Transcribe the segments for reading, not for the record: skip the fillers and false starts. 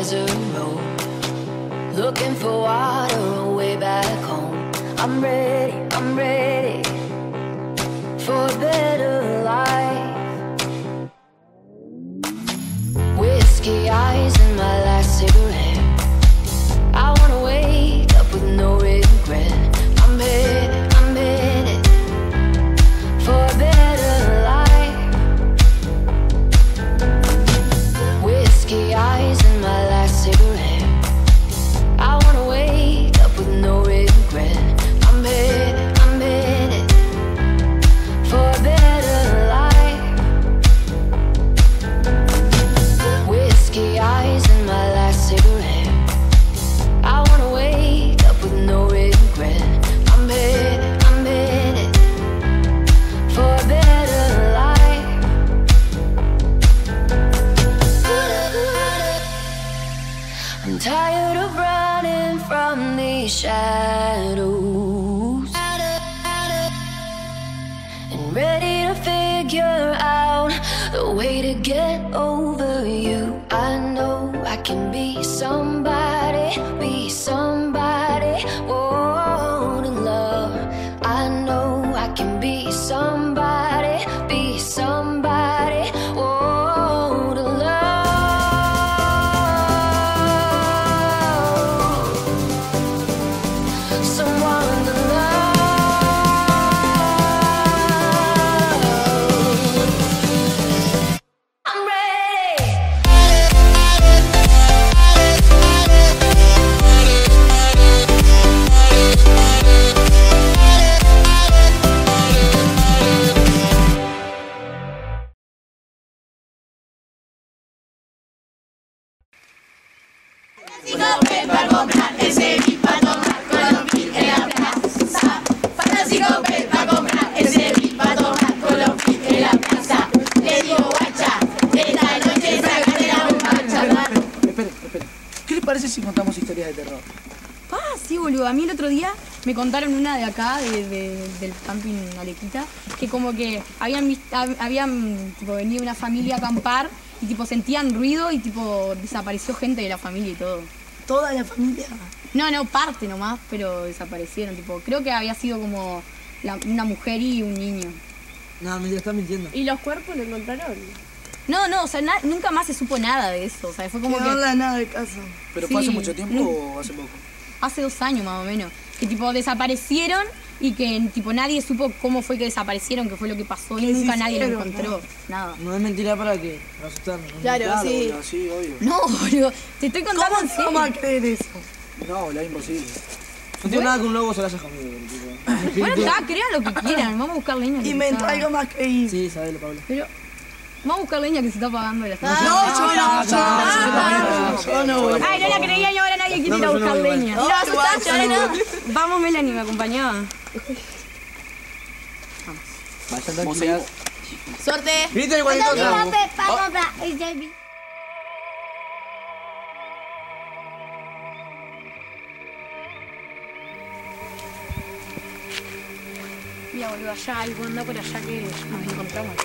as a rope, looking for water way back home. I'm ready for a better life. Whiskey eyes and my last cigarette, I wanna wake up with no regret. I'm headed for a better life. Whiskey eyes and my last cigarette, I wanna wake up with no regret. I'm headed for a better life. Whiskey eyes and my last cigarette, I wanna wake up with no regret. I'm headed for a better life. I'm tired of running from these shadows and ready to figure out the way to get over you. I know I can be somebody, whoa, in love. I know I can be somebody, whoa, to love. Someone to love. I'm ready. ¿Qué les parece si contamos historias de terror? Ah, sí, boludo. A mí el otro día me contaron una de acá, del camping Alequita, que como que habían tipo, venido una familia a acampar y tipo sentían ruido y tipo desapareció gente de la familia y todo. ¿Toda la familia? No, no, parte nomás, pero desaparecieron. Tipo, creo que había sido como una mujer y un niño. No, me estás mintiendo. ¿Y los cuerpos los encontraron? No, no, o sea, nunca más se supo nada de eso. O sea, fue como que... No habla nada del caso. ¿Pero sí, fue hace mucho tiempo o hace poco? Hace 2 años más o menos. Que tipo desaparecieron y que tipo nadie supo cómo fue que desaparecieron, qué fue lo que pasó y nunca nadie lo encontró. Nada. No es mentira para que asustarnos. Claro, sí. Boludo, sí, obvio. No, boludo, te estoy contando en serio. ¿Cómo vas a creer eso? No, lo imposible. No tengo nada que un lobo se lo haya comido. Bueno, está, crean lo que quieran. Vamos a buscar leña. Inventa algo más creíble. Sí, sabelo, Paula. Pero... Vamos a buscar leña que se está apagando de la estancia. No, yo no. Ay, no la creía y ahora nadie quiere ir a buscar leña. No, asustaste, ¿no? Vamos, Melanie, me acompañaba. Vamos. Suerte. Grita el guarito. Mira, boludo, allá, algo anda por allá que nos encontramos.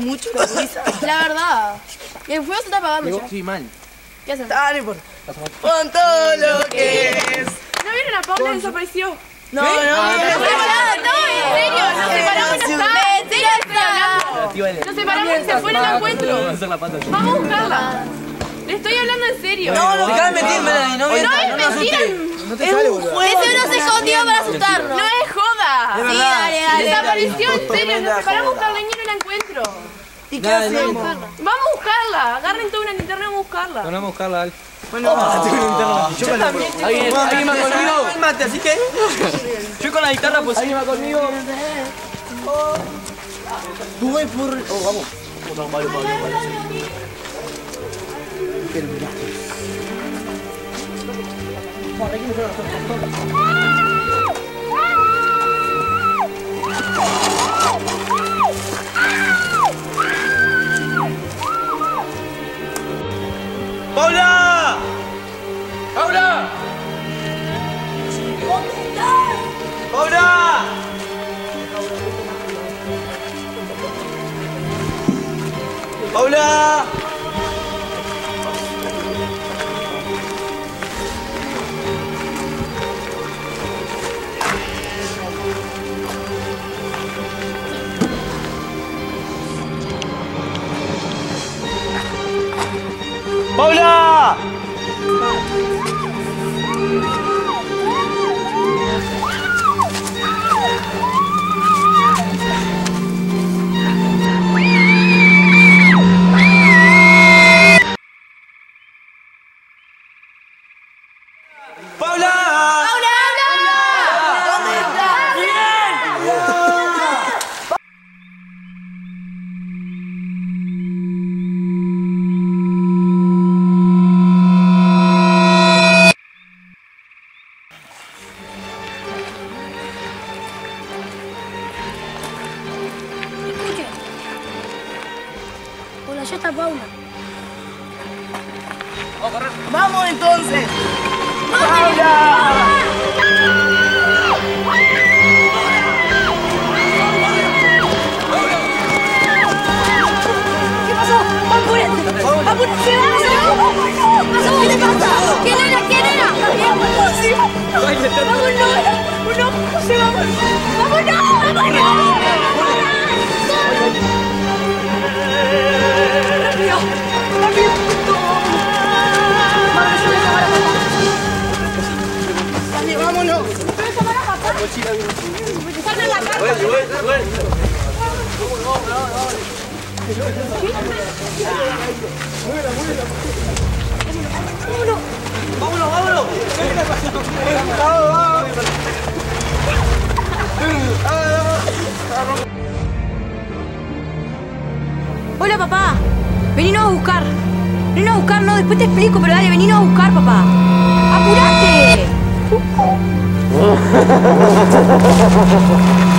Mucho la risa. La verdad. El fuego se está apagando ya. Sí, mal. ¿Qué hacen? Dale, por... Con todo lo que es. ¿No vieron a Paula? Desapareció. No, en serio. Nos separamos y no está. Nos separamos y se fue en el encuentro. Vamos a buscarla. Le estoy hablando en serio. No, no, no es mentira. No te sale, boludo. Eso no se escondió para asustarnos. No es joda. Sí, dale, dale. Desapareció en serio. Nos separamos a buscarla y no la encuentro. ¿Y qué hacemos? Vamos a buscarla. Agarren toda una linterna y vamos a buscarla. No, vamos a buscarla, dale. Bueno, yo también. ¿Alguien más conmigo? Mate, así que... Yo con la guitarra, pues... ¿Alguien más conmigo? Tú voy por... Oh, vamos. ¡Paula! ¡Paula! ¡Paula! ¡Paula! ¡Paula! Hola, papá. Veninos a buscar. Veninos a buscar, no, después te explico, pero dale, veninos a buscar, papá. ¡Apurate!